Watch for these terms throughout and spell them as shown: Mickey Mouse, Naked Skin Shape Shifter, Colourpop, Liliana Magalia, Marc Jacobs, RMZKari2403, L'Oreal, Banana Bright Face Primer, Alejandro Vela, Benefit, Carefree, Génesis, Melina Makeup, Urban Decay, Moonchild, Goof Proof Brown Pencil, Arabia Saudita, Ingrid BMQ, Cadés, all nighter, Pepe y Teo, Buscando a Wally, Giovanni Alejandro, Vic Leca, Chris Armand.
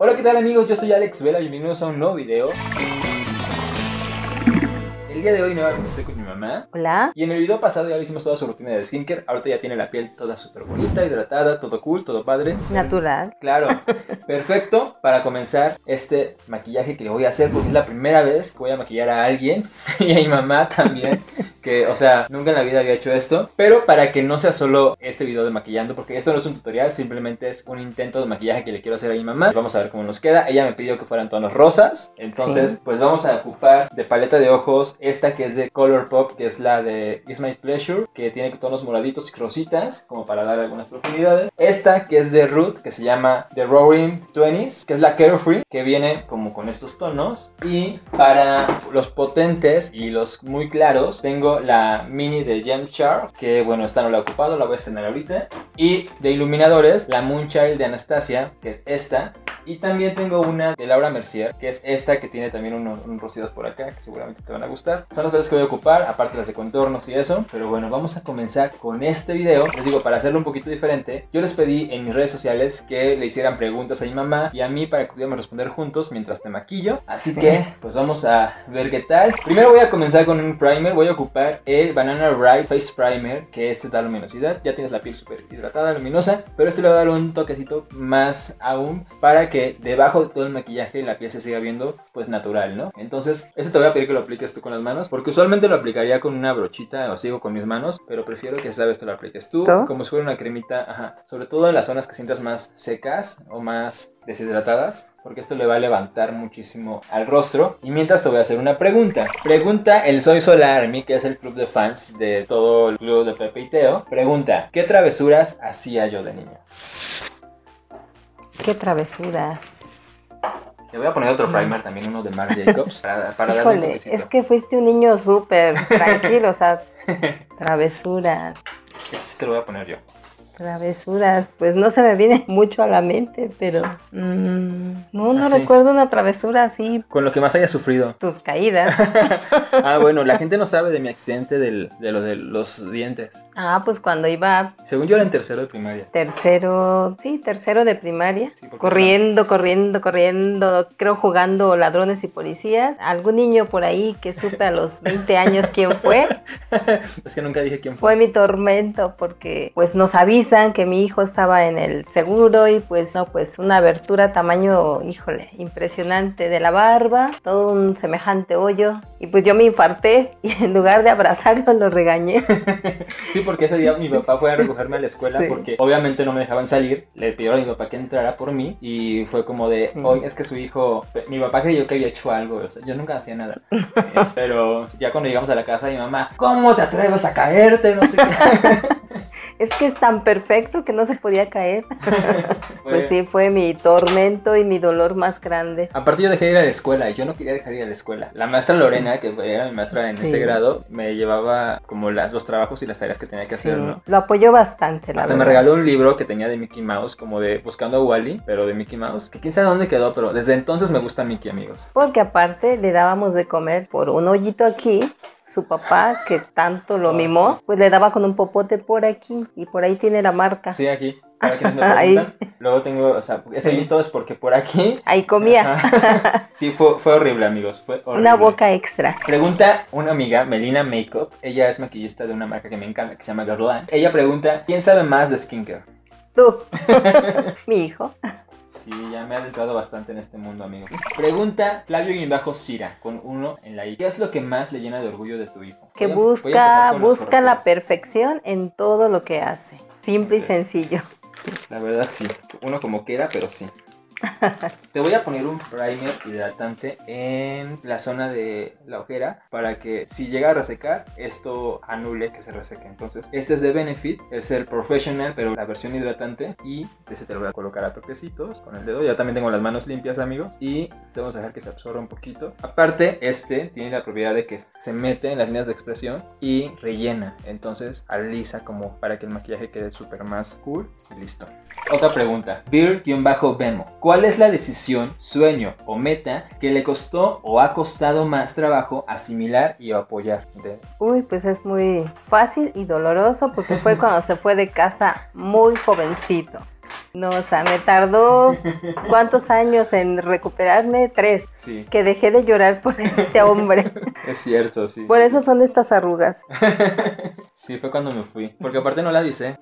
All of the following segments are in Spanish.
Hola, ¿qué tal amigos? Yo soy Alex Vela, bienvenidos a un nuevo video. El día de hoy nuevamente estoy con mi mamá. Hola. Y en el video pasado ya le hicimos toda su rutina de skincare. Ahorita ya tiene la piel toda súper bonita, hidratada, todo cool, todo padre. Natural. Claro. Perfecto para comenzar este maquillaje que le voy a hacer, porque es la primera vez que voy a maquillar a alguien. Y a mi mamá también. Que, o sea, nunca en la vida había hecho esto. Pero para que no sea solo este video de maquillando, porque esto no es un tutorial, simplemente es un intento de maquillaje que le quiero hacer a mi mamá. Vamos a ver cómo nos queda. Ella me pidió que fueran tonos rosas. Entonces, sí, pues vamos a ocupar de paleta de ojos esta que es de Colourpop, que es la de It's My Pleasure, que tiene tonos moraditos y rositas, como para dar algunas profundidades. Esta que es de Root, que se llama The Roaring Twenties, que es la Carefree, que viene como con estos tonos. Y para los potentes y los muy claros, tengo la mini de Gem Char, que bueno, esta no la he ocupado, la voy a estrenar ahorita. Y de iluminadores, la Moonchild de Anastasia, que es esta. Y también tengo una de Laura Mercier, que es esta, que tiene también unos rositos por acá, que seguramente te van a gustar. Son las velas que voy a ocupar, aparte las de contornos y eso. Pero bueno, vamos a comenzar con este video. Les digo, para hacerlo un poquito diferente, yo les pedí en mis redes sociales que le hicieran preguntas a mi mamá y a mí para que pudiéramos responder juntos mientras te maquillo. Así que, pues vamos a ver qué tal. Primero voy a comenzar con un primer. Voy a ocupar el Banana Bright Face Primer, que este da luminosidad. Ya tienes la piel súper hidratada, luminosa, pero este le va a dar un toquecito más aún para que debajo de todo el maquillaje la piel se siga viendo pues natural, ¿no? Entonces este te voy a pedir que lo apliques tú con las manos, porque usualmente lo aplicaría con una brochita o sigo con mis manos, pero prefiero que esta vez te lo apliques tú, ¿tú? Como si fuera una cremita, ajá, sobre todo en las zonas que sientas más secas o más deshidratadas, porque esto le va a levantar muchísimo al rostro. Y mientras te voy a hacer una pregunta. Pregunta el Soy Solar Army, que es el club de fans de todo el club de Pepe y Teo. Pregunta: ¿qué travesuras hacía yo de niño? ¡Qué travesuras! Le voy a poner otro primer también, uno de Marc Jacobs, para darle un toquecito. Es que fuiste un niño súper tranquilo, o sea, travesuras. Este sí te lo voy a poner yo. Travesuras, pues no se me viene mucho a la mente, pero no recuerdo una travesura así. Con lo que más haya sufrido. Tus caídas. Ah, bueno, la gente no sabe de mi accidente de los dientes. Ah, pues cuando iba... Según yo era en tercero de primaria. Tercero de primaria. Sí, corriendo, creo jugando ladrones y policías. Algún niño por ahí que supe a los 20 años quién fue. Es que nunca dije quién fue. Fue mi tormento, porque pues nos avisó que mi hijo estaba en el seguro y pues no, pues una abertura tamaño, híjole, impresionante de la barba, todo un semejante hoyo, y pues yo me infarté y en lugar de abrazarlo lo regañé. Sí, porque ese día mi papá fue a recogerme a la escuela, sí, porque obviamente no me dejaban salir, le pidieron a mi papá que entrara por mí y fue como de, sí, hoy es que su hijo, mi papá creyó que había hecho algo, o sea, yo nunca hacía nada. Pero ya cuando llegamos a la casa, mi mamá, ¿cómo te atreves a caerte? No sé qué. Es que es tan perfecto que no se podía caer. Pues sí, fue mi tormento y mi dolor más grande. Aparte yo dejé de ir a la escuela, yo no quería dejar de ir a la escuela. La maestra Lorena, que era mi maestra en ese grado, me llevaba como los trabajos y las tareas que tenía que hacer, ¿no? Lo apoyó bastante, la verdad. Hasta me regaló un libro que tenía de Mickey Mouse, como de Buscando a Wally, pero de Mickey Mouse. Que quién sabe dónde quedó, pero desde entonces me gusta Mickey, amigos. Porque aparte le dábamos de comer por un hoyito aquí. Su papá, que tanto lo mimó, pues le daba con un popote por aquí y por ahí tiene la marca. Sí, aquí. Para quienes me preguntan. Luego tengo, o sea, ese mito es porque por aquí... Ahí comía. Ajá. Sí, fue horrible, amigos. Fue horrible. Una boca extra. Pregunta una amiga, Melina Makeup. Ella es maquillista de una marca que me encanta, que se llama Garland. Ella pregunta, ¿quién sabe más de skincare? Tú. Mi hijo. Sí, ya me he adentrado bastante en este mundo, amigos. Pregunta Flavio y bajo Cira, con uno en la I. ¿Qué es lo que más le llena de orgullo de tu hijo? Que busca la perfección en todo lo que hace. Simple y sencillo. La verdad sí, uno como quiera, pero sí. Te voy a poner un primer hidratante en la zona de la ojera para que si llega a resecar, esto anule que se reseque. Entonces, este es de Benefit, es el Professional, pero la versión hidratante. Y este te lo voy a colocar a toquecitos con el dedo. Ya también tengo las manos limpias, amigos. Y vamos a dejar que se absorba un poquito. Aparte, este tiene la propiedad de que se mete en las líneas de expresión y rellena. Entonces, alisa como para que el maquillaje quede súper más cool. Y listo. Otra pregunta. Beer-Vemo. ¿Cuál es la decisión, sueño o meta que le costó o ha costado más trabajo asimilar y apoyar? Uy, pues es muy fácil y doloroso porque fue cuando se fue de casa muy jovencito. No, o sea, me tardó ¿cuántos años en recuperarme? 3. Sí. Que dejé de llorar por este hombre. Es cierto, sí. Por eso son estas arrugas. Sí, fue cuando me fui. Porque aparte no la avisé.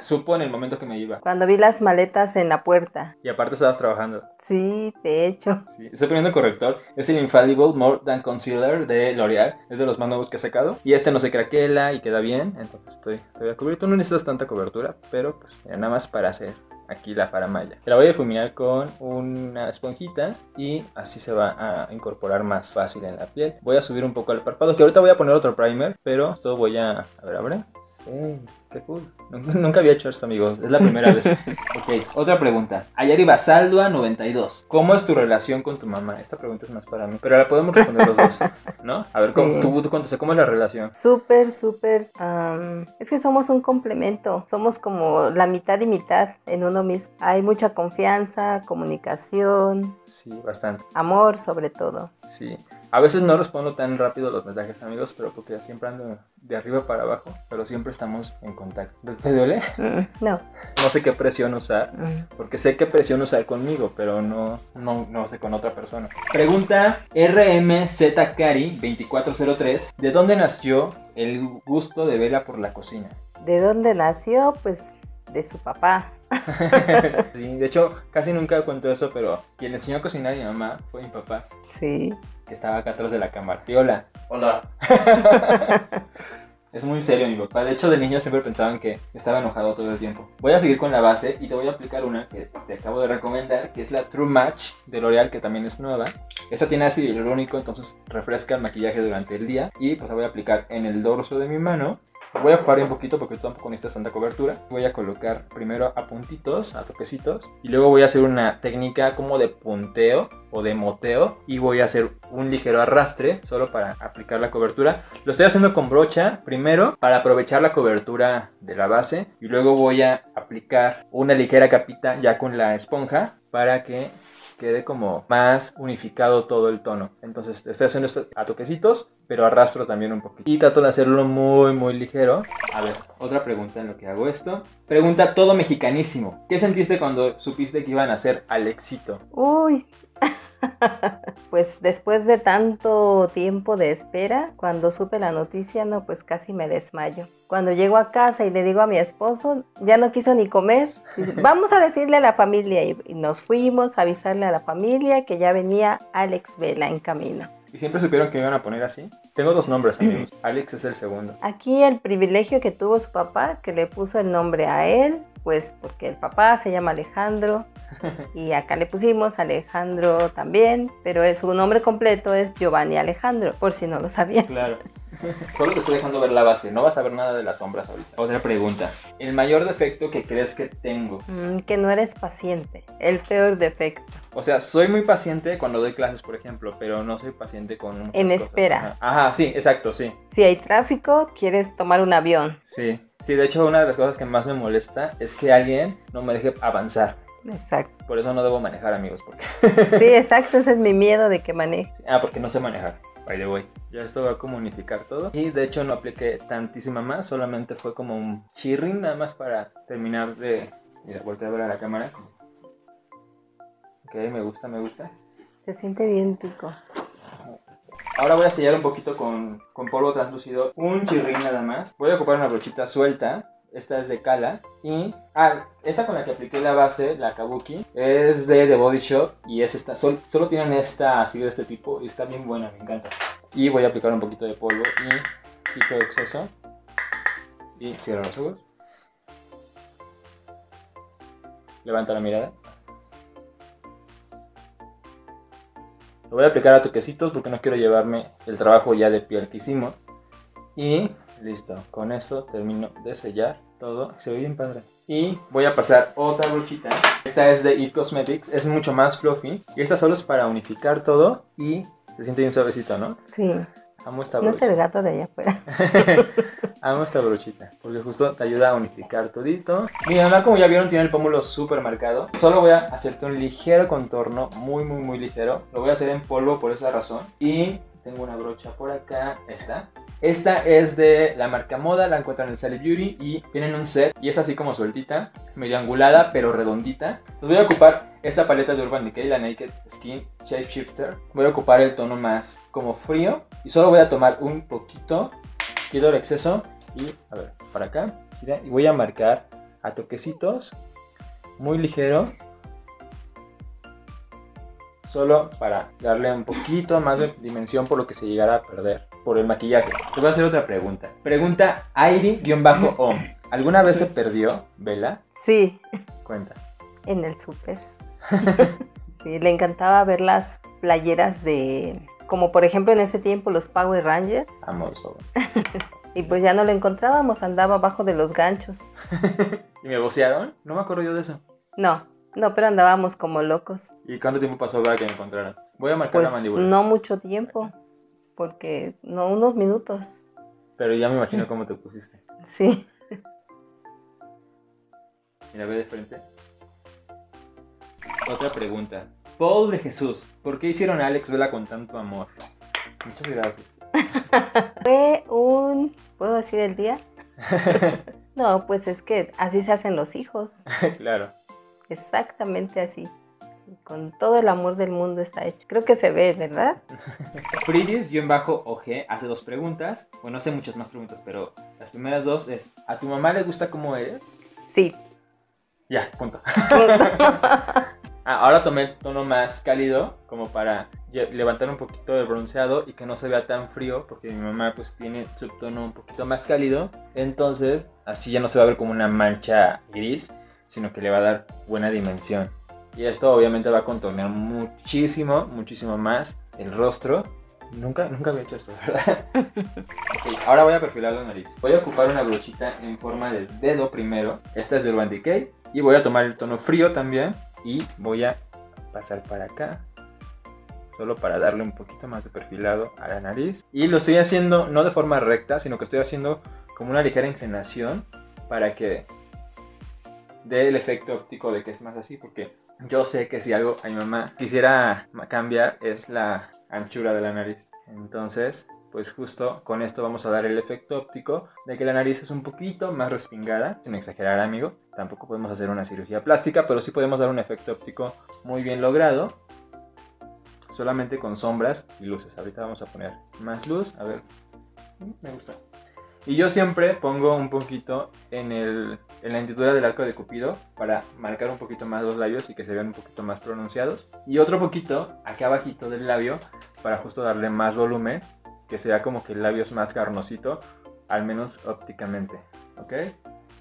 Supo en el momento que me iba. Cuando vi las maletas en la puerta. Y aparte estabas trabajando. Sí, de hecho. Sí. Estoy poniendo corrector. Es el Infallible More Than Concealer de L'Oreal. Es de los más nuevos que he sacado. Y este no se craquela y queda bien. Entonces te voy a cubrir. Tú no necesitas tanta cobertura, pero pues nada más para hacer aquí la faramalla. La voy a difuminar con una esponjita y así se va a incorporar más fácil en la piel. Voy a subir un poco al párpado, que ahorita voy a poner otro primer, pero esto voy a... A ver, abre. Hey, ¡qué cool! Nunca había hecho esto, amigos. Es la primera vez. Ok, otra pregunta. Ayari Basaldua 92. ¿Cómo es tu relación con tu mamá? Esta pregunta es más para mí, pero la podemos responder los dos, ¿no? A ver, sí. tú contestas, ¿cómo es la relación? Súper. Es que somos un complemento. Somos como la mitad y mitad en uno mismo. Hay mucha confianza, comunicación. Sí, bastante. Amor, sobre todo. Sí. A veces no respondo tan rápido los mensajes, amigos, pero porque siempre ando de arriba para abajo, pero siempre estamos en contacto. ¿Te duele? No. No sé qué presión usar, porque sé qué presión usar conmigo, pero no sé con otra persona. Pregunta RMZKari2403. ¿De dónde nació el gusto de Vela por la cocina? ¿De dónde nació? Pues de su papá. Sí, de hecho, casi nunca cuento eso, pero quien le enseñó a cocinar a mi mamá fue mi papá. Sí. Que estaba acá atrás de la cámara. Y hola. Hola. Es muy serio mi papá. De hecho, de niño siempre pensaban que estaba enojado todo el tiempo. Voy a seguir con la base y te voy a aplicar una que te acabo de recomendar, que es la True Match de L'Oreal, que también es nueva. Esta tiene ácido hialurónico, entonces refresca el maquillaje durante el día. Y pues la voy a aplicar en el dorso de mi mano. Voy a ocupar un poquito porque tú tampoco necesitas tanta cobertura. Voy a colocar primero a puntitos, a toquecitos. Y luego voy a hacer una técnica como de punteo o de moteo. Y voy a hacer un ligero arrastre solo para aplicar la cobertura. Lo estoy haciendo con brocha primero para aprovechar la cobertura de la base. Y luego voy a aplicar una ligera capita ya con la esponja para que quede como más unificado todo el tono. Entonces estoy haciendo esto a toquecitos, pero arrastro también un poquito. Y trato de hacerlo muy ligero. A ver, otra pregunta en lo que hago esto. Pregunta todo mexicanísimo. ¿Qué sentiste cuando supiste que iban a hacer Alexito? Uy... Pues después de tanto tiempo de espera, cuando supe la noticia, no, pues casi me desmayo. Cuando llego a casa y le digo a mi esposo, ya no quiso ni comer. Dice, vamos a decirle a la familia. Y nos fuimos a avisarle a la familia que ya venía Alex Vela en camino. ¿Y siempre supieron que me iban a poner así? Tengo dos nombres, amigos. Alex es el segundo. Aquí el privilegio que tuvo su papá, que le puso el nombre a él, pues porque el papá se llama Alejandro y acá le pusimos Alejandro también, pero su nombre completo es Giovanni Alejandro, por si no lo sabían. Claro. Solo te estoy dejando ver la base, no vas a ver nada de las sombras ahorita. Otra pregunta. ¿El mayor defecto que crees que tengo? Que no eres paciente. El peor defecto. O sea, soy muy paciente cuando doy clases, por ejemplo, pero no soy paciente con muchas cosas. En espera. Ajá, sí, exacto, sí. Si hay tráfico, quieres tomar un avión. Sí. Sí, de hecho, una de las cosas que más me molesta es que alguien no me deje avanzar. Exacto. Por eso no debo manejar, amigos, porque... Sí, exacto, ese es mi miedo de que maneje. Ah, porque no sé manejar. By the way. Ya esto va a comunicar todo. Y de hecho no apliqué tantísima más, solamente fue como un chirrín nada más para terminar de... Mira, volteé a ver a la cámara. Ok, me gusta. Se siente bien rico. Ahora voy a sellar un poquito con polvo translúcido, un chirrín nada más. Voy a ocupar una brochita suelta, esta es de Cala y... Ah, esta con la que apliqué la base, la Kabuki, es de The Body Shop y es esta, solo tienen esta así de este tipo y está bien buena, me encanta. Y voy a aplicar un poquito de polvo y quito el exceso y cierro los ojos. Levanta la mirada. Lo voy a aplicar a toquecitos porque no quiero llevarme el trabajo ya de piel que hicimos. Y listo, con esto termino de sellar todo. Se ve bien padre. Y voy a pasar otra brochita. Esta es de It Cosmetics, es mucho más fluffy. Y esta solo es para unificar todo y se siente bien suavecito, ¿no? Sí. Amo esta brochita. No es el gato de allá afuera. Amo esta brochita, porque justo te ayuda a unificar todito. Mira, mamá, como ya vieron, tiene el pómulo súper marcado. Solo voy a hacerte un ligero contorno, muy ligero. Lo voy a hacer en polvo por esa razón. Y tengo una brocha por acá, esta. Esta es de la marca Moda, la encuentran en Sally Beauty y tienen un set y es así como sueltita, medio angulada pero redondita. Pues voy a ocupar esta paleta de Urban Decay, la Naked Skin Shape Shifter. Voy a ocupar el tono más como frío y solo voy a tomar un poquito, quito el exceso y a ver, para acá, gira, y voy a marcar a toquecitos, muy ligero. Solo para darle un poquito más de dimensión por lo que se llegara a perder por el maquillaje. Les voy a hacer otra pregunta. Pregunta Airi-O. ¿Alguna vez se perdió Vela? Sí. Cuenta. En el súper. Sí, le encantaba ver las playeras de... Como por ejemplo en ese tiempo los Power Rangers. Amoso. Y pues ya no lo encontrábamos, andaba abajo de los ganchos. ¿Y me vocearon? No me acuerdo yo de eso. No. No, pero andábamos como locos. ¿Y cuánto tiempo pasó para que me encontraran? Voy a marcar pues la mandíbula. No mucho tiempo, porque no, unos minutos. Pero ya me imagino cómo te pusiste. Sí. Mira, ve de frente. Otra pregunta. Paul de Jesús, ¿por qué hicieron a Alex Vela con tanto amor? Muchas gracias. Fue un... ¿Puedo decir el día? No, pues es que así se hacen los hijos. Claro. Exactamente así, con todo el amor del mundo está hecho. Creo que se ve, ¿verdad? Fridis_OG hace dos preguntas. Bueno, hace muchas más preguntas, pero las primeras dos es, ¿a tu mamá le gusta cómo eres? Sí. Ya, punto. Ahora tomé el tono más cálido, como para levantar un poquito de bronceado y que no se vea tan frío, porque mi mamá pues tiene su tono un poquito más cálido. Entonces, así ya no se va a ver como una mancha gris, sino que le va a dar buena dimensión. Y esto obviamente va a contornear muchísimo, muchísimo más el rostro. Nunca había hecho esto, ¿verdad? Okay, ahora voy a perfilar la nariz. Voy a ocupar una brochita en forma de dedo primero. Esta es de Urban Decay. Y voy a tomar el tono frío también. Y voy a pasar para acá. Solo para darle un poquito más de perfilado a la nariz. Y lo estoy haciendo no de forma recta, sino que estoy haciendo como una ligera inclinación para que... del efecto óptico de que es más así, porque yo sé que si algo a mi mamá quisiera cambiar es la anchura de la nariz. Entonces, pues justo con esto vamos a dar el efecto óptico de que la nariz es un poquito más respingada, sin exagerar, amigo. Tampoco podemos hacer una cirugía plástica, pero sí podemos dar un efecto óptico muy bien logrado, solamente con sombras y luces. Ahorita vamos a poner más luz, a ver, me gusta. Y yo siempre pongo un poquito en la hendidura del arco de Cupido para marcar un poquito más los labios y que se vean un poquito más pronunciados. Y otro poquito aquí abajito del labio para justo darle más volumen, que sea como que el labio es más carnosito, al menos ópticamente, ¿ok?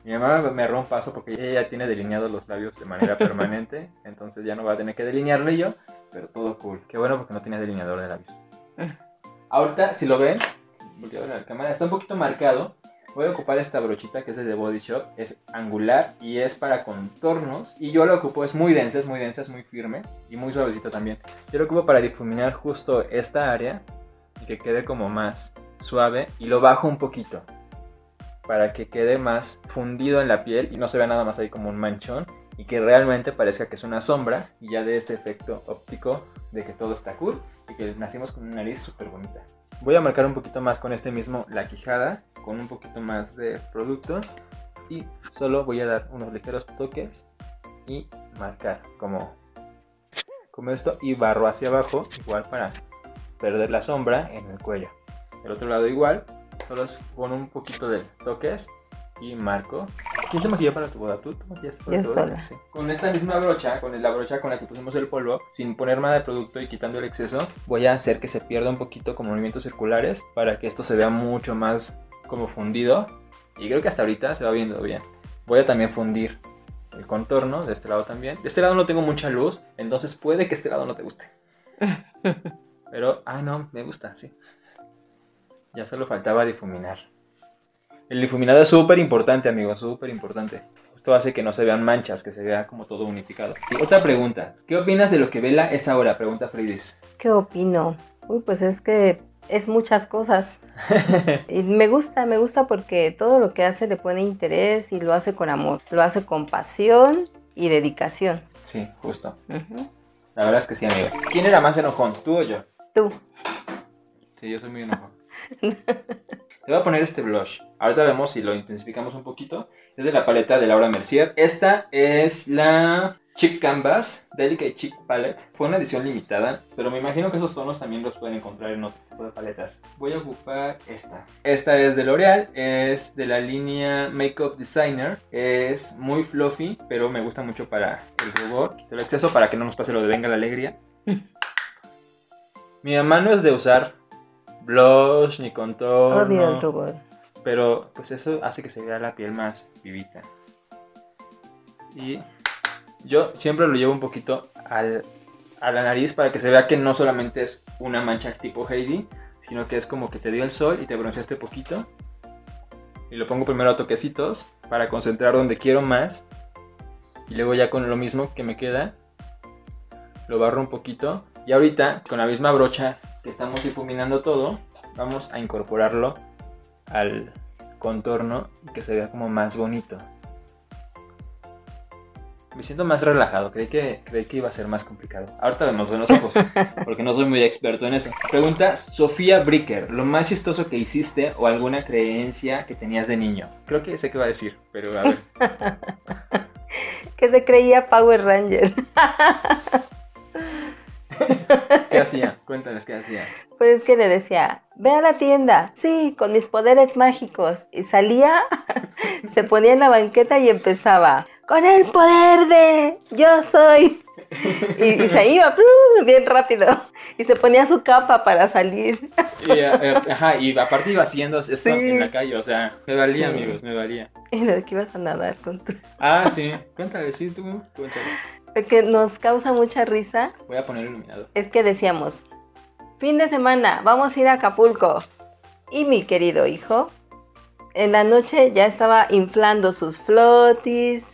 Mi mamá me erró un paso porque ella ya tiene delineados los labios de manera permanente, entonces ya no va a tener que delinearle yo, pero todo cool. Qué bueno porque no tiene delineador de labios. Ahorita, si lo ven... La cámara está un poquito marcado. Voy a ocupar esta brochita que es de The Body Shop. Es angular y es para contornos. Y yo la ocupo, es muy densa, es muy densa, es muy firme y muy suavecita también. Yo la ocupo para difuminar justo esta área y que quede como más suave. Y lo bajo un poquito para que quede más fundido en la piel y no se vea nada más ahí como un manchón, y que realmente parezca que es una sombra y ya de este efecto óptico de que todo está cool y que nacimos con una nariz súper bonita. Voy a marcar un poquito más con este mismo la quijada, con un poquito más de producto, y solo voy a dar unos ligeros toques y marcar como esto, y barro hacia abajo, igual para perder la sombra en el cuello. Del otro lado igual, solo con un poquito de toques y marco. ¿Quién te maquilló para tu boda? ¿Tú te maquillaste para tu boda? Sí. Con esta misma brocha, con la brocha con la que pusimos el polvo, sin poner nada de producto y quitando el exceso, voy a hacer que se pierda un poquito con movimientos circulares para que esto se vea mucho más como fundido. Y creo que hasta ahorita se va viendo bien. Voy a también fundir el contorno de este lado también. De este lado no tengo mucha luz, entonces puede que este lado no te guste. Pero, no, me gusta, sí. Ya solo faltaba difuminar. El difuminado es súper importante, amigos, súper importante. Esto hace que no se vean manchas, que se vea como todo unificado. Y otra pregunta, ¿qué opinas de lo que Vela es ahora? Pregunta Fridis. ¿Qué opino? Uy, pues es que es muchas cosas. Y me gusta porque todo lo que hace le pone interés y lo hace con amor. Lo hace con pasión y dedicación. Sí, justo. La verdad es que sí, amigo. ¿Quién era más enojón, tú o yo? Tú. Sí, yo soy muy enojón. Le voy a poner este blush. Ahorita vemos si lo intensificamos un poquito. Es de la paleta de Laura Mercier. Esta es la Cheek Canvas Delicate Cheek Palette. Fue una edición limitada, pero me imagino que esos tonos también los pueden encontrar en otro tipo de paletas. Voy a ocupar esta. Esta es de L'Oreal, es de la línea Makeup Designer. Es muy fluffy, pero me gusta mucho para el rubor. Quito el exceso para que no nos pase lo de venga la alegría. Mi mamá no es de usar blush ni contorno. Odio el rubor. Pero pues eso hace que se vea la piel más vivita. Y yo siempre lo llevo un poquito a la nariz para que se vea que no solamente es una mancha tipo Heidi, sino que es como que te dio el sol y te bronceaste poquito. Y lo pongo primero a toquecitos para concentrar donde quiero más. Y luego ya con lo mismo que me queda, lo barro un poquito. Y ahorita con la misma brocha que estamos difuminando todo, vamos a incorporarlo al contorno y que se vea como más bonito. Me siento más relajado, creí que iba a ser más complicado. Ahorita vemos en los ojos, porque no soy muy experto en eso. Pregunta Sofía Bricker, ¿lo más chistoso que hiciste o alguna creencia que tenías de niño? Creo que sé qué va a decir, pero a ver. Que se creía Power Ranger. ¿Qué hacía? Cuéntales qué hacía. Pues es que le decía, ve a la tienda, sí, con mis poderes mágicos. Y salía, se ponía en la banqueta y empezaba, con el poder de yo soy. Y se iba bien rápido. Y se ponía su capa para salir. Y aparte iba haciendo esto en la calle, o sea, me valía, amigos, me valía. Y lo que ibas a nadar con tu... Ah, sí, cuéntales, sí, tú, cuéntales. Que nos causa mucha risa. Voy a poner iluminador. Es que decíamos, fin de semana, vamos a ir a Acapulco. Y mi querido hijo, en la noche ya estaba inflando sus flotis,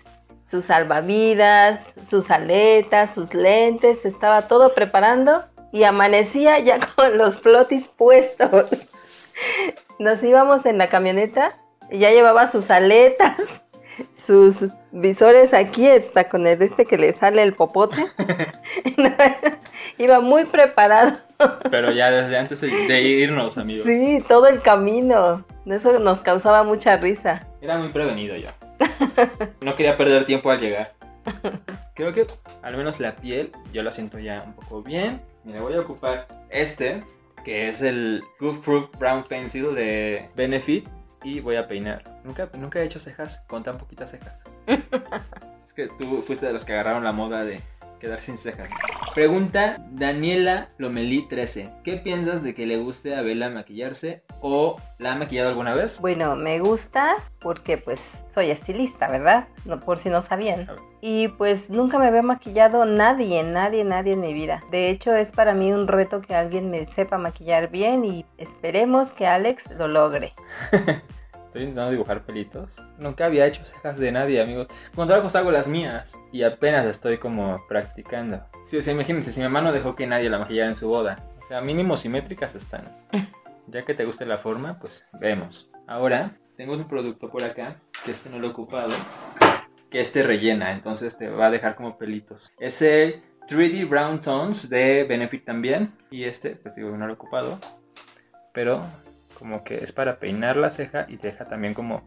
sus salvavidas, sus aletas, sus lentes. Estaba todo preparando y amanecía ya con los flotis puestos. Nos íbamos en la camioneta y ya llevaba sus aletas, sus visores aquí, está con el que le sale el popote. Iba muy preparado. Pero ya desde antes de irnos, amigos. Sí, todo el camino. Eso nos causaba mucha risa. Era muy prevenido yo. No quería perder tiempo al llegar. Creo que al menos la piel yo la siento ya un poco bien. Mira, voy a ocupar este, que es el Goof Proof Brown Pencil de Benefit. Y voy a peinar. Nunca he hecho cejas con tan poquitas cejas. Es que tú fuiste de los que agarraron la moda de quedar sin cejas. Pregunta Daniela Lomelí 13. ¿Qué piensas de que le guste a Vela maquillarse o la ha maquillado alguna vez? Bueno, me gusta porque pues soy estilista, ¿verdad? No, por si no sabían. Y pues nunca me había maquillado nadie en mi vida. De hecho, es para mí un reto que alguien me sepa maquillar bien y esperemos que Alex lo logre. Estoy intentando dibujar pelitos. Nunca había hecho cejas de nadie, amigos. Con trabajos hago las mías y apenas estoy como practicando. Sí, o sea, imagínense, si mi mamá no dejó que nadie la maquillara en su boda. O sea, mínimo simétricas están. Ya que te guste la forma, pues vemos. Ahora, tengo un producto por acá, que este no lo he ocupado, que este rellena, entonces te va a dejar como pelitos. Es el 3D Brown Tones de Benefit también. Y este, pues digo, no lo he ocupado, pero... como que es para peinar la ceja y te deja también como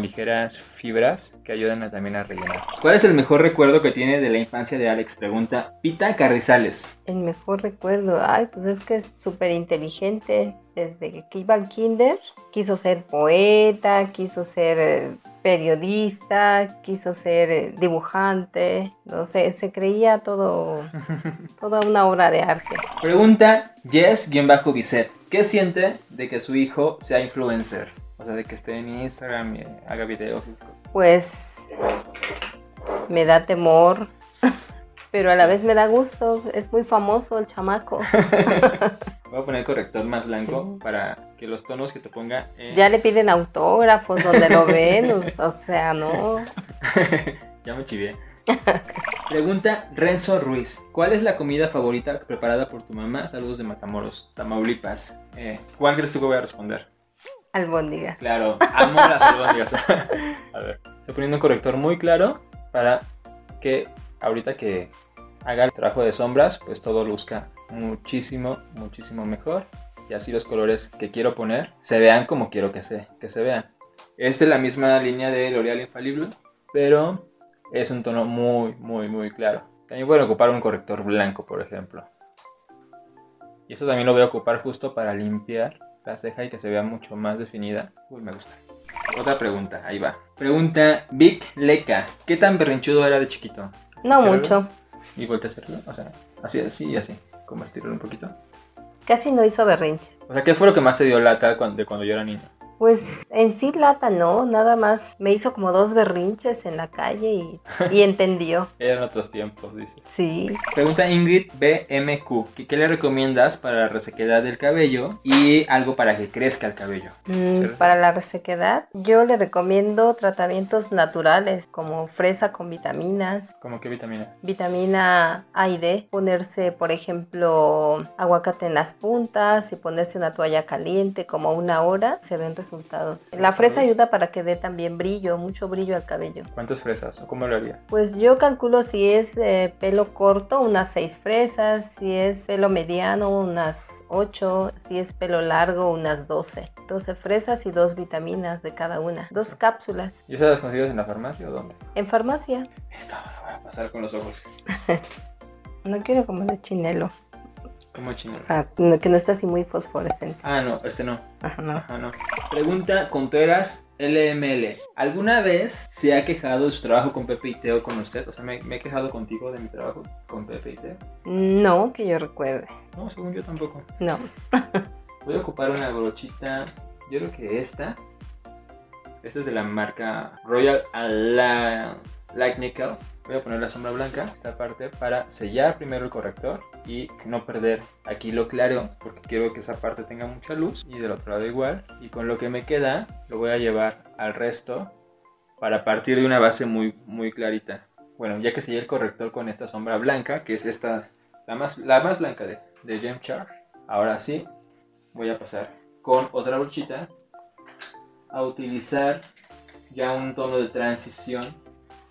ligeras fibras que ayudan también a rellenar. ¿Cuál es el mejor recuerdo que tiene de la infancia de Alex? Pregunta Pita Carrizales. El mejor recuerdo, ay, pues es que es súper inteligente. Desde que iba al kinder, quiso ser poeta, quiso ser periodista, quiso ser dibujante. No sé, se creía todo, toda una obra de arte. Pregunta Jess-Bicet. ¿Qué siente de que su hijo sea influencer? O sea, de que esté en Instagram y haga videos. Pues me da temor, pero a la vez me da gusto. Es muy famoso el chamaco. Voy a poner corrector más blanco para que los tonos que te ponga... Ya le piden autógrafos donde lo ven, o sea, no. Ya me chivé. Pregunta Renzo Ruiz. ¿Cuál es la comida favorita preparada por tu mamá? Saludos de Matamoros, Tamaulipas. ¿Cuál crees tú que voy a responder? Albóndigas. Claro, amo las albóndigas. A ver, estoy poniendo un corrector muy claro para que ahorita que haga el trabajo de sombras, pues todo luzca muchísimo mejor. y así los colores que quiero poner se vean como quiero que se vean. Esta es la misma línea de L'Oreal Infallible, pero es un tono muy, muy, muy claro. También voy a ocupar un corrector blanco, por ejemplo. Y esto también lo voy a ocupar justo para limpiar la ceja y que se vea mucho más definida. Uy, me gusta. Otra pregunta, ahí va. Pregunta Vic Leca. ¿Qué tan berrinchudo era de chiquito? No mucho. ¿Y voltea a hacerlo? O sea, así, así y así. Convertirlo un poquito. Casi no hizo berrinche. O sea, ¿qué fue lo que más te dio lata de cuando yo era niño? Pues en sí lata no, nada más me hizo como dos berrinches en la calle y entendió. Eran otros tiempos, dice. Sí. Pregunta Ingrid BMQ, ¿qué le recomiendas para la resequedad del cabello y algo para que crezca el cabello? Para la resequedad yo le recomiendo tratamientos naturales como fresa con vitaminas. ¿Cómo qué vitamina? Vitamina A y D. Ponerse, por ejemplo, aguacate en las puntas y ponerse una toalla caliente como una hora, se ven resultados. La fresa ayuda para que dé también brillo, mucho brillo al cabello. ¿Cuántas fresas o cómo lo haría? Pues yo calculo si es pelo corto, unas 6 fresas, si es pelo mediano, unas 8, si es pelo largo, unas 12. 12 fresas y 2 vitaminas de cada una, 2 cápsulas. ¿Y esas las consigues en la farmacia o dónde? En farmacia. Esto lo voy a pasar con los ojos. No quiero como de chinelo. ¿Cómo chinelo? O sea, que no está así muy fosforescente. Ah, no, este no. Ajá, no. Ajá, no. Pregunta Contreras LML. ¿Alguna vez se ha quejado de su trabajo con Pepe y Teo con usted? O sea, ¿me he quejado contigo de mi trabajo con Pepe y Teo? No, que yo recuerde. No, según yo tampoco. No. Voy a ocupar una brochita, yo creo que esta. Esta es de la marca Royal Light Nickel. Voy a poner la sombra blanca, esta parte, para sellar primero el corrector y no perder aquí lo claro, porque quiero que esa parte tenga mucha luz y del otro lado igual. Y con lo que me queda, lo voy a llevar al resto para partir de una base muy, muy clarita. Bueno, ya que sellé el corrector con esta sombra blanca, que es esta, la más blanca de Gem Char, ahora sí voy a pasar con otra brochita a utilizar ya un tono de transición.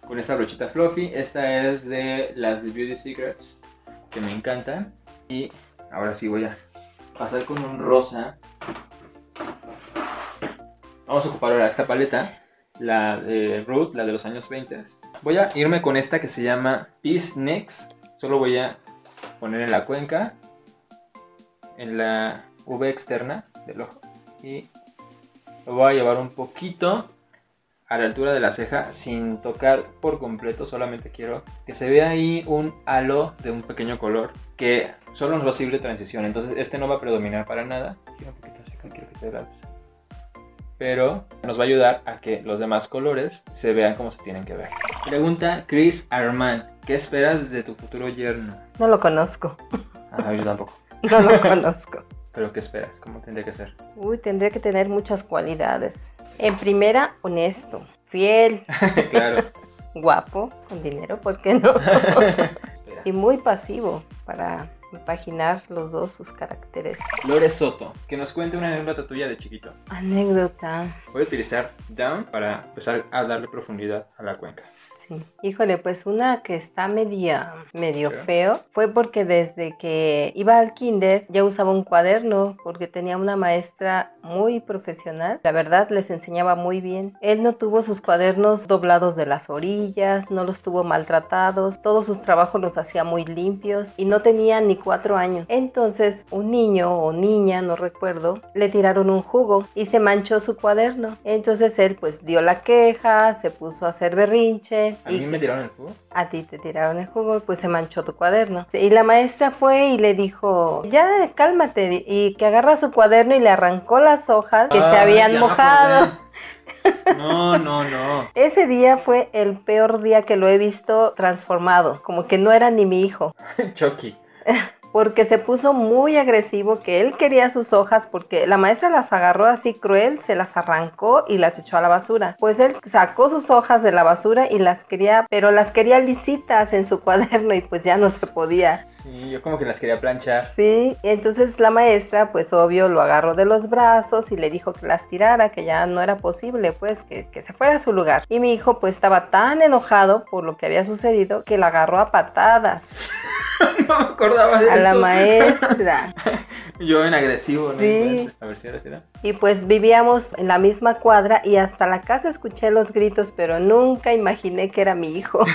Con esta brochita fluffy, esta es de las de Beauty Secrets, que me encantan. Y ahora sí voy a pasar con un rosa. Vamos a ocupar ahora esta paleta, la de Root, la de los años 20. Voy a irme con esta que se llama Peace Next. Solo voy a poner en la cuenca, en la V externa del ojo. Y lo voy a llevar un poquito a la altura de la ceja sin tocar por completo, solamente quiero que se vea ahí un halo de un pequeño color que solo nos va a servir de transición. Entonces este no va a predominar para nada. Quiero un poquito seca, quiero que te relajes. Pero nos va a ayudar a que los demás colores se vean como se tienen que ver. Pregunta Chris Armand, ¿qué esperas de tu futuro yerno? No lo conozco. Ah, yo tampoco. No lo conozco. ¿Pero qué esperas? ¿Cómo tendría que ser? Uy, tendría que tener muchas cualidades. En primera, honesto, fiel, claro, guapo, con dinero, ¿por qué no? Y muy pasivo para compaginar los dos sus caracteres. Lore Soto, que nos cuente una anécdota tuya de chiquito. Anécdota. Voy a utilizar Down para empezar a darle profundidad a la cuenca. Sí. Híjole, pues una que está medio ¿sí? feo fue porque desde que iba al kinder ya usaba un cuaderno porque tenía una maestra muy profesional. La verdad les enseñaba muy bien. Él no tuvo sus cuadernos doblados de las orillas, no los tuvo maltratados, todos sus trabajos los hacía muy limpios y no tenía ni 4 años. Entonces un niño o niña, no recuerdo, le tiraron un jugo y se manchó su cuaderno. Entonces él pues dio la queja, se puso a hacer berrinche. ¿A mí me tiraron el jugo? A ti te tiraron el jugo y pues se manchó tu cuaderno. Y la maestra fue y le dijo, ya cálmate, y que agarra su cuaderno y le arrancó las hojas que se habían mojado. No. Ese día fue el peor día que lo he visto transformado, como que no era ni mi hijo. Chucky. Porque se puso muy agresivo, que él quería sus hojas porque la maestra las agarró así cruel, se las arrancó y las echó a la basura. Pues él sacó sus hojas de la basura y las quería, pero las quería lisitas en su cuaderno y pues ya no se podía. Sí, yo como que las quería planchar. Sí, y entonces la maestra pues obvio lo agarró de los brazos y le dijo que las tirara, que ya no era posible, pues que se fuera a su lugar. Y mi hijo pues estaba tan enojado por lo que había sucedido que la agarró a patadas. No me acordaba de la maestra. Yo en agresivo, ¿no? Sí. A ver si ahora será. Y pues vivíamos en la misma cuadra y hasta la casa escuché los gritos, pero nunca imaginé que era mi hijo.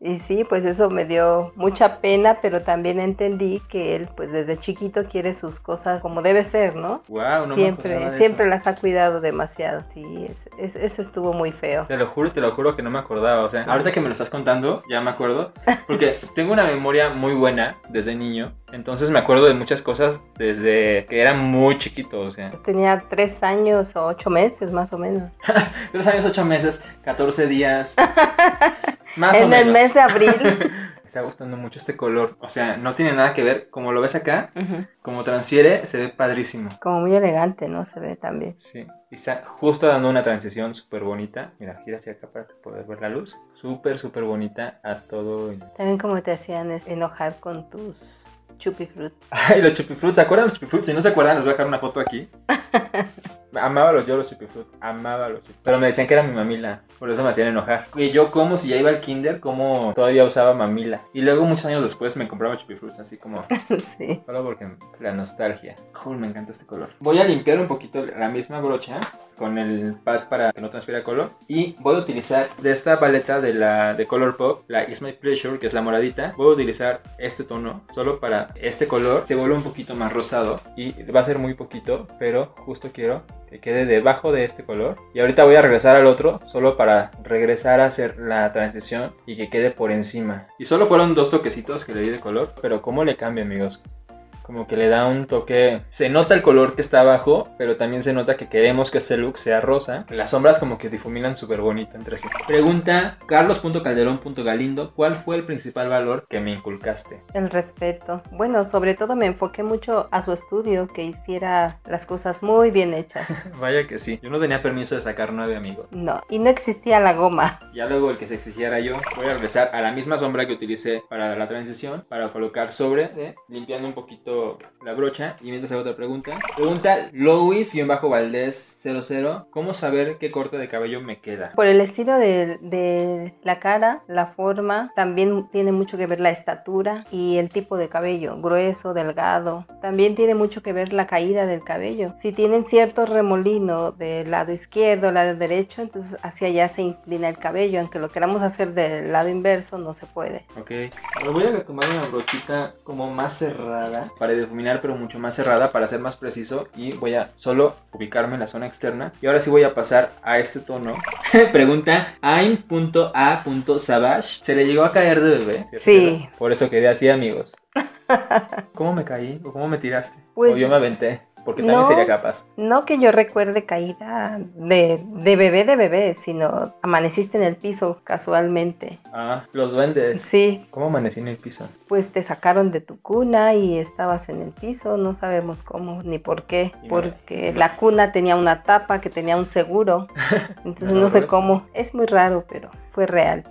Y sí, pues eso me dio mucha pena, pero también entendí que él pues desde chiquito quiere sus cosas como debe ser, ¿no? Wow, no siempre las ha cuidado demasiado, sí, eso estuvo muy feo. Te lo juro que no me acordaba, o sea, ahorita que me lo estás contando ya me acuerdo, porque tengo una memoria muy buena desde niño. Entonces me acuerdo de muchas cosas desde que era muy chiquito, o sea. Tenía 3 años o 8 meses más o menos. 3 años, 8 meses, 14 días. Más o menos. En el mes de abril. Me está gustando mucho este color, o sea, no tiene nada que ver, como lo ves acá, como transfiere, se ve padrísimo. Como muy elegante, ¿no? Se ve también. Sí, y está justo dando una transición súper bonita. Mira, gira hacia acá para poder ver la luz. Súper, súper bonita a todo. También como te hacían enojar con tus chupifruits. Ay, los chupifruits, ¿se acuerdan los chupifruits? Si no se acuerdan, les voy a dejar una foto aquí. Amábalos yo los chupifruits, amábalos. Pero me decían que era mi mamila, por eso me hacían enojar. Y yo como si ya iba al kinder, como todavía usaba mamila. Y luego muchos años después me compraba chupifruits, así como... Sí. Solo porque la nostalgia. Cool, me encanta este color. Voy a limpiar un poquito la misma brocha con el pad para que no transpire color. Y voy a utilizar de esta paleta de Colourpop, la It's My Pleasure, que es la moradita. Voy a utilizar este tono solo para este color. Se vuelve un poquito más rosado y va a ser muy poquito, pero justo quiero que quede debajo de este color. Y ahorita voy a regresar al otro solo para regresar a hacer la transición y que quede por encima. Y solo fueron 2 toquecitos que le di de color, pero ¿cómo le cambia, amigos? Como que le da un toque, se nota el color que está abajo, pero también se nota que queremos que este look sea rosa. Las sombras como que difuminan súper bonito entre sí. Pregunta carlos.calderón.galindo, ¿cuál fue el principal valor que me inculcaste? El respeto. Bueno, sobre todo me enfoqué mucho a su estudio, que hiciera las cosas muy bien hechas. Vaya que sí, yo no tenía permiso de sacar 9, amigos. No, y no existía la goma. Ya luego el que se exigiera yo. Voy a regresar a la misma sombra que utilicé para la transición, para colocar sobre, limpiando un poquito la brocha. Y mientras hago otra pregunta, Louis_Valdez00, ¿cómo saber qué corte de cabello me queda? Por el estilo de la cara, la forma, también tiene mucho que ver la estatura y el tipo de cabello, grueso, delgado. También tiene mucho que ver la caída del cabello. Si tienen cierto remolino del lado izquierdo, lado derecho, entonces hacia allá se inclina el cabello. Aunque lo queramos hacer del lado inverso, no se puede. Ok, ahora voy a tomar una brochita como más cerrada para difuminar, pero mucho más cerrada, para ser más preciso, y voy a solo ubicarme en la zona externa. Y ahora sí voy a pasar a este tono. Pregunta aim.a.savage, ¿se le llegó a caer de bebé? Sí. Por eso quedé así, amigos. ¿Cómo me caí? ¿O cómo me tiraste? Pues, o yo me aventé. Porque también no, sería capaz. No que yo recuerde caída de bebé, sino amaneciste en el piso casualmente. Ah, los duendes. Sí. ¿Cómo amanecí en el piso? Pues te sacaron de tu cuna y estabas en el piso, no sabemos cómo ni por qué. Porque la cuna tenía una tapa que tenía un seguro, entonces no sé cómo. Es muy raro, pero... fue real.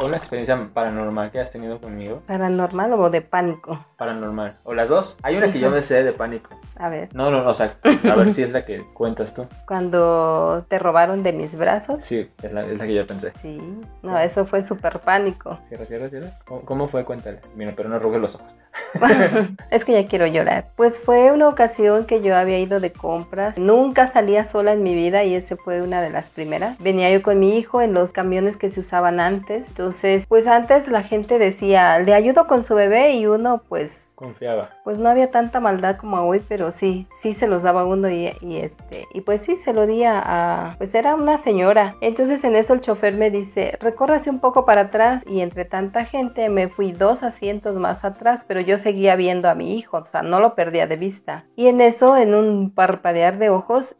¿Una experiencia paranormal que has tenido conmigo? ¿Paranormal o de pánico? Paranormal. ¿O las dos? Hay una que yo me sé de pánico. A ver. No, o sea, a ver si es la que cuentas tú. Cuando te robaron de mis brazos. Sí, es la que yo pensé. Sí. No, eso fue súper pánico. Cierra. ¿Cómo fue? Cuéntale. Mira, pero no arrugues los ojos. Es que ya quiero llorar. Pues fue una ocasión que yo había ido de compras. Nunca salía sola en mi vida y esa fue una de las primeras. Venía yo con mi hijo en los camiones que se usaban antes. Entonces, pues antes la gente decía, le ayudo con su bebé, y uno pues... confiaba. Pues no había tanta maldad como hoy, pero sí se los daba uno y pues sí se lo di a... pues era una señora. Entonces en eso el chofer me dice, recórrase un poco para atrás, y entre tanta gente me fui 2 asientos más atrás, pero yo seguía viendo a mi hijo, o sea, no lo perdía de vista. Y en eso, en un parpadear de ojos,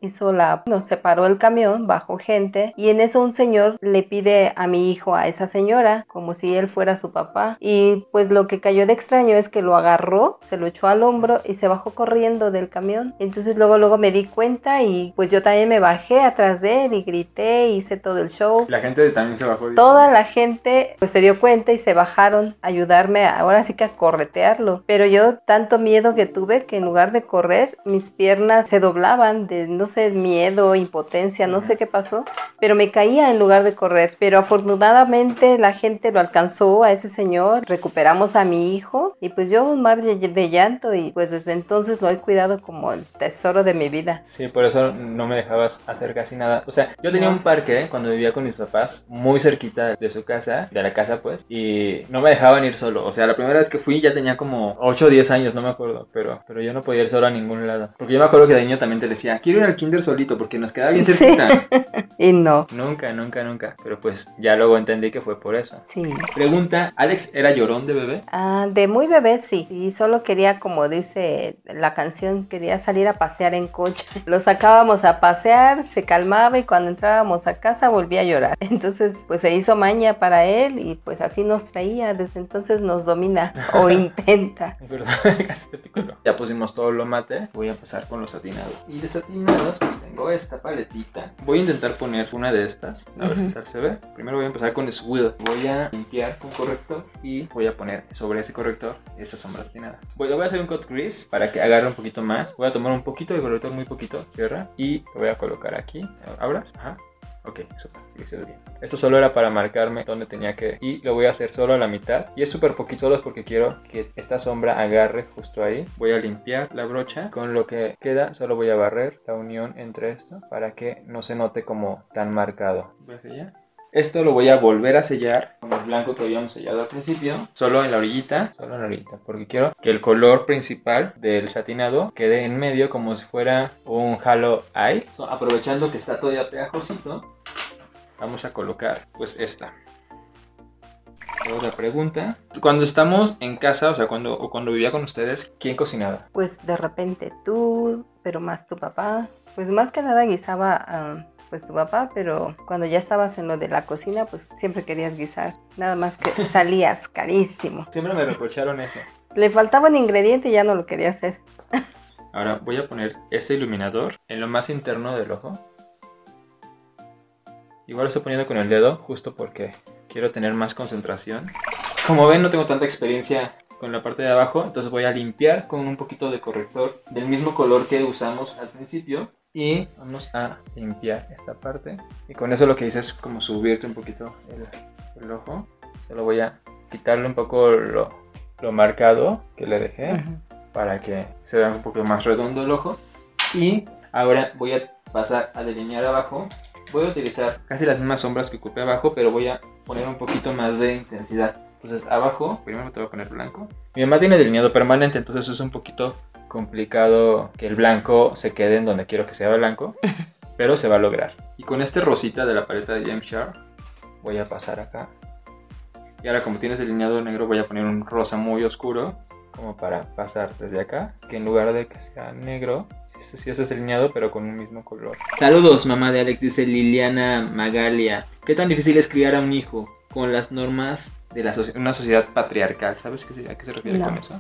nos separó el camión, bajó gente, y en eso un señor le pide a mi hijo a esa señora, como si él fuera su papá, y pues lo que cayó de extraño es que lo agarró, se lo echó al hombro y se bajó corriendo del camión. Entonces luego me di cuenta y pues yo también me bajé atrás de él y grité, hice todo el show. La gente también se bajó. Toda la gente pues se dio cuenta y se bajaron a ayudarme, ahora sí que a corretearlo. Pero yo tanto miedo que tuve que en lugar de correr, mis piernas se doblaban de no sé, miedo, impotencia, no sé qué pasó, pero me caía en lugar de correr. Pero afortunadamente la gente lo alcanzó a ese señor, recuperamos a mi hijo y pues yo un mar de llanto y pues desde entonces lo he cuidado como el tesoro de mi vida. Sí, por eso no me dejabas hacer casi nada. O sea, yo tenía un parque cuando vivía con mis papás, muy cerquita de su casa, de la casa pues, y no me dejaban ir solo. O sea, la primera vez que fui ya tenía como 8 o 10 años, no me acuerdo, pero yo no podía ir solo a ningún lado. Porque yo me acuerdo que de niño también te decía, quiero ir al kinder solito porque nos quedaba bien cerquita. Y no. Nunca. Pero pues ya luego entendí que fue por eso. Sí. Pregunta, ¿Alex era llorón de bebé? Ah, de muy bebé sí. Y solo quería, como dice la canción, quería salir a pasear en coche. Lo sacábamos a pasear, se calmaba y cuando entrábamos a casa volvía a llorar. Entonces pues se hizo maña para él y pues así nos traía. Desde entonces nos domina o intenta. Ya pusimos todo lo mate. Voy a pasar con los atinados. Y desatinados pues tengo esta paletita. Voy a intentar poner una de estas. A ver qué tal se ve. Primero voy a empezar con Swill. Voy a limpiar con corrector y voy a poner sobre ese corrector esta sombra atinada. Bueno, voy a hacer un cut crease para que agarre un poquito más. Voy a tomar un poquito de corrector, muy poquito, cierra, y lo voy a colocar aquí. ¿Abras? Ajá. Ok, super, que se ve bien. Esto solo era para marcarme dónde tenía que ir. Y lo voy a hacer solo a la mitad. Y es súper poquito solo porque quiero que esta sombra agarre justo ahí. Voy a limpiar la brocha. Con lo que queda solo voy a barrer la unión entre esto para que no se note como tan marcado. Voy a sellar. Esto lo voy a volver a sellar con el blanco que habíamos sellado al principio, solo en la orillita, porque quiero que el color principal del satinado quede en medio como si fuera un halo eye. Aprovechando que está todavía pegajosito, vamos a colocar pues esta. Otra pregunta. Cuando estamos en casa, o sea, cuando vivía con ustedes, ¿quién cocinaba? Pues de repente tú, pero más tu papá. Pues más que nada guisaba... pues tu papá, pero cuando ya estabas en lo de la cocina, pues siempre querías guisar. Nada más que salías carísimo. Siempre me reprocharon eso. Le faltaba un ingrediente y ya no lo quería hacer. Ahora voy a poner este iluminador en lo más interno del ojo. Igual lo estoy poniendo con el dedo, justo porque quiero tener más concentración. Como ven, no tengo tanta experiencia con la parte de abajo, entonces voy a limpiar con un poquito de corrector del mismo color que usamos al principio. Y vamos a limpiar esta parte. Y con eso lo que hice es como subirte un poquito el ojo. Solo voy a quitarle un poco lo marcado que le dejé. Para que se vea un poco más redondo el ojo. Y ahora voy a pasar a delinear abajo. Voy a utilizar casi las mismas sombras que ocupé abajo, pero voy a poner un poquito más de intensidad. Entonces abajo, primero te voy a poner blanco. Mi mamá tiene delineado permanente, entonces es un poquito... complicado que el blanco se quede en donde quiero que sea blanco, pero se va a lograr. Y con este rosita de la paleta de Gem Char voy a pasar acá. Y ahora, como tienes delineado negro, voy a poner un rosa muy oscuro, como para pasar desde acá, que en lugar de que sea negro, sí es delineado, pero con un mismo color. Saludos, mamá de Alex, dice Liliana Magalia. ¿Qué tan difícil es criar a un hijo con las normas de una sociedad patriarcal? ¿Sabes a qué se refiere con eso?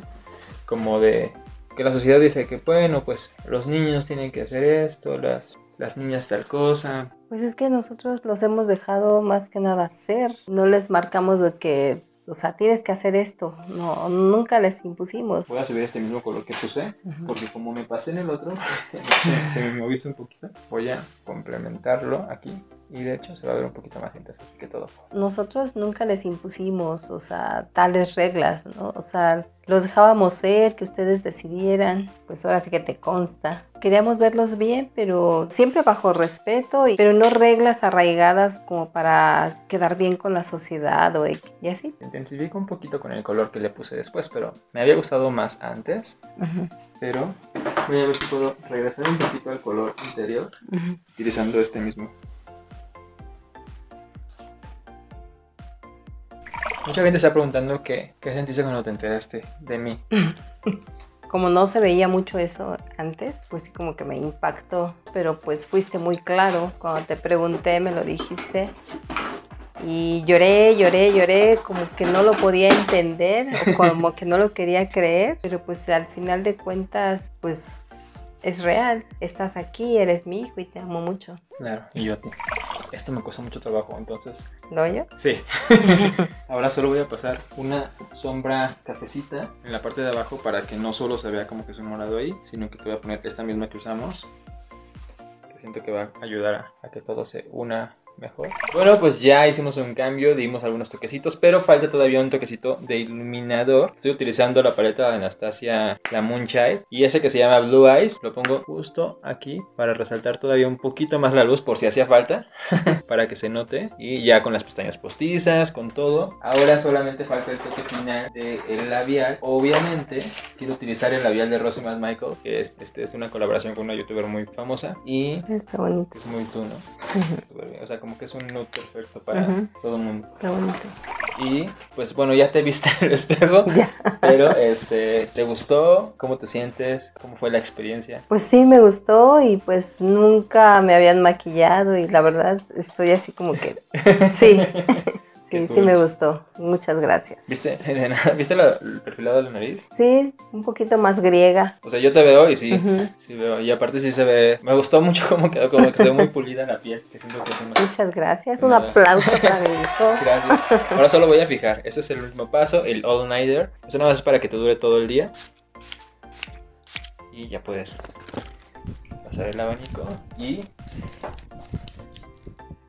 Como de... que la sociedad dice que, bueno, pues los niños tienen que hacer esto, las niñas tal cosa. Pues es que nosotros los hemos dejado más que nada hacer. No les marcamos de que, o sea, tienes que hacer esto. No, nunca les impusimos. Voy a subir este mismo color que puse, porque como me pasé en el otro, que me moviste un poquito, voy a complementarlo aquí. Y de hecho se va a ver un poquito más intenso, así que todo. Nosotros nunca les impusimos, o sea, tales reglas, ¿no? O sea, los dejábamos ser, que ustedes decidieran, pues ahora sí que te consta. Queríamos verlos bien, pero siempre bajo respeto, pero no reglas arraigadas como para quedar bien con la sociedad o y así. Intensifico un poquito con el color que le puse después, pero me había gustado más antes. Pero voy a ver si puedo regresar un poquito al color interior, utilizando este mismo. Mucha gente está preguntando qué sentiste cuando te enteraste de mí. Como no se veía mucho eso antes, pues sí como que me impactó. Pero pues fuiste muy claro. Cuando te pregunté me lo dijiste. Y lloré, como que no lo podía entender. O como que no lo quería creer. Pero pues al final de cuentas, pues es real. Estás aquí, eres mi hijo y te amo mucho. Claro, y yo a ti. Esto me cuesta mucho trabajo, entonces... ¿Lo yo? Sí. Ahora solo voy a pasar una sombra cafecita en la parte de abajo para que no solo se vea como que es un morado ahí, sino que te voy a poner esta misma que usamos. Que siento que va a ayudar a que todo se una mejor. Bueno, pues ya hicimos un cambio, dimos algunos toquecitos, pero falta todavía un toquecito de iluminador. Estoy utilizando la paleta de Anastasia, la Moonchild, y ese que se llama Blue Eyes. Lo pongo justo aquí para resaltar todavía un poquito más la luz, por si hacía falta, para que se note. Y ya con las pestañas postizas, con todo. Ahora solamente falta el toque final del labial. Obviamente quiero utilizar el labial de Rosie McMichael, que es una colaboración con una youtuber muy famosa. Y está bonito. Es muy tú, ¿no? O sea, como que es un nude perfecto para todo el mundo. Está bonito. Y pues bueno, ya te viste en el espejo, ya. Pero ¿te gustó? ¿Cómo te sientes? ¿Cómo fue la experiencia? Pues sí, me gustó y pues nunca me habían maquillado y la verdad estoy así como que sí. Sí, sí me gustó. Muchas gracias. ¿Viste el perfilado de la nariz? Sí, un poquito más griega. O sea, yo te veo y sí, sí veo. Y aparte sí se ve... Me gustó mucho como que se ve muy pulida la piel. Que siento que muchas gracias. Un aplauso para mi hijo. Gracias. Ahora solo voy a fijar. Este es el último paso, el All Nighter. Esto nada más es para que te dure todo el día. Y ya puedes pasar el abanico y...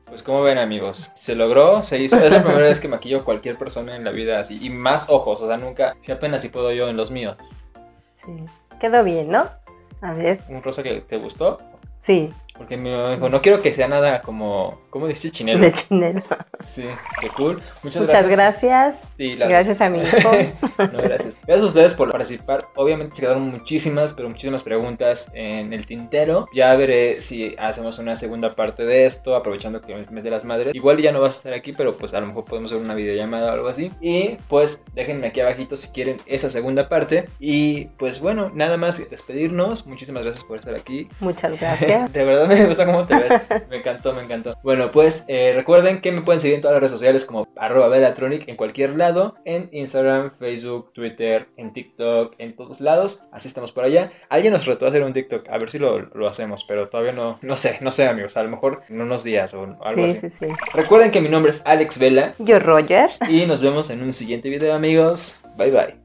Pues como ven, amigos, se logró, se hizo. Es la primera vez que maquillo a cualquier persona en la vida así. Y más ojos, o sea, nunca, si apenas si puedo yo en los míos. Sí, quedó bien, ¿no? A ver. ¿Un rosa que te gustó? Sí. Porque mi mamá dijo, no quiero que sea nada como, ¿cómo dijiste? Chinelo. De chinelo. Sí, qué cool. Muchas gracias. Sí, gracias a mi hijo. No, gracias. Gracias a ustedes por participar. Obviamente se quedaron muchísimas, pero muchísimas preguntas en el tintero. Ya veré si hacemos una segunda parte de esto, aprovechando que es el mes de las madres. Igual ya no vas a estar aquí, pero pues a lo mejor podemos hacer una videollamada o algo así. Y pues déjenme aquí abajito si quieren esa segunda parte. Y pues bueno, nada más despedirnos. Muchísimas gracias por estar aquí. Muchas gracias. De verdad. Me gusta cómo te ves, me encantó, me encantó. Bueno, pues recuerden que me pueden seguir en todas las redes sociales como @velatronic en cualquier lado, en Instagram, Facebook, Twitter, en TikTok, en todos lados, así estamos por allá. Alguien nos retó a hacer un TikTok, a ver si lo hacemos, pero todavía no sé amigos, a lo mejor en unos días o algo así. Sí. Recuerden que mi nombre es Alex Vela. Yo Roger. Y nos vemos en un siguiente video, amigos. Bye bye.